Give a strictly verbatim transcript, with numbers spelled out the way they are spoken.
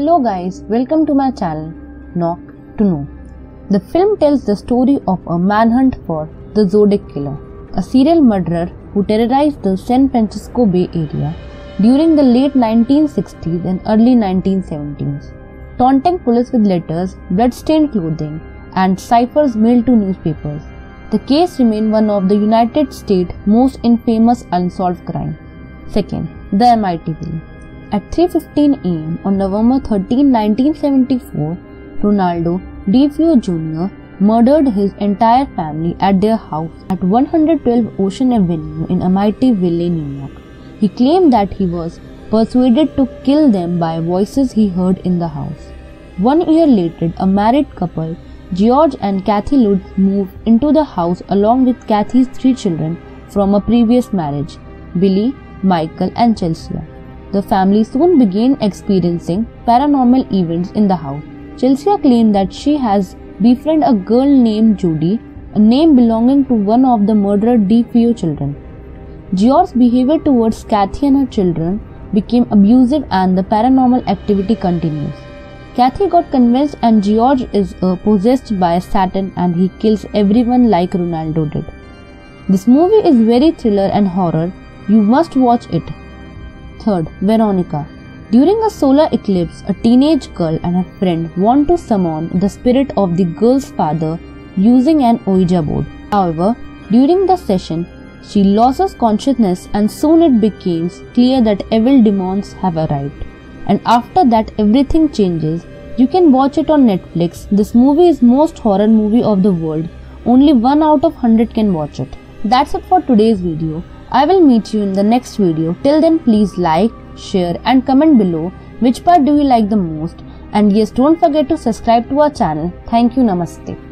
Hello guys, welcome to my channel, Knock to Know. The film tells the story of a manhunt for the Zodiac Killer, a serial murderer who terrorized the San Francisco Bay Area during the late nineteen sixties and early nineteen seventies, taunting police with letters, blood-stained clothing, and ciphers mailed to newspapers. The case remained one of the United States' most infamous unsolved crimes. Second, the Amityville. At three fifteen a m on November thirteenth nineteen seventy-four, Ronaldo DeFeo Junior murdered his entire family at their house at one twelve Ocean Avenue in Amityville, New York. He claimed that he was persuaded to kill them by voices he heard in the house. One year later, a married couple, George and Kathy Lutz, moved into the house along with Kathy's three children from a previous marriage, Billy, Michael and Chelsea. The family soon began experiencing paranormal events in the house. Chelsea claimed that she has befriended a girl named Judy, a name belonging to one of the murdered DeFeo children. George's behavior towards Kathy and her children became abusive and the paranormal activity continues. Kathy got convinced and George is uh, possessed by Satan and he kills everyone like Ronaldo did. This movie is very thriller and horror. You must watch it. Third, Veronica. During a solar eclipse, a teenage girl and her friend want to summon the spirit of the girl's father using an Ouija board. However, during the session, she loses consciousness and soon it becomes clear that evil demons have arrived. And after that, everything changes. You can watch it on Netflix. This movie is most horror movie of the world. Only one out of one hundred can watch it. That's it for today's video. I will meet you in the next video. Till then, please like, share and comment below which part do you like the most. And yes, don't forget to subscribe to our channel. Thank you. Namaste.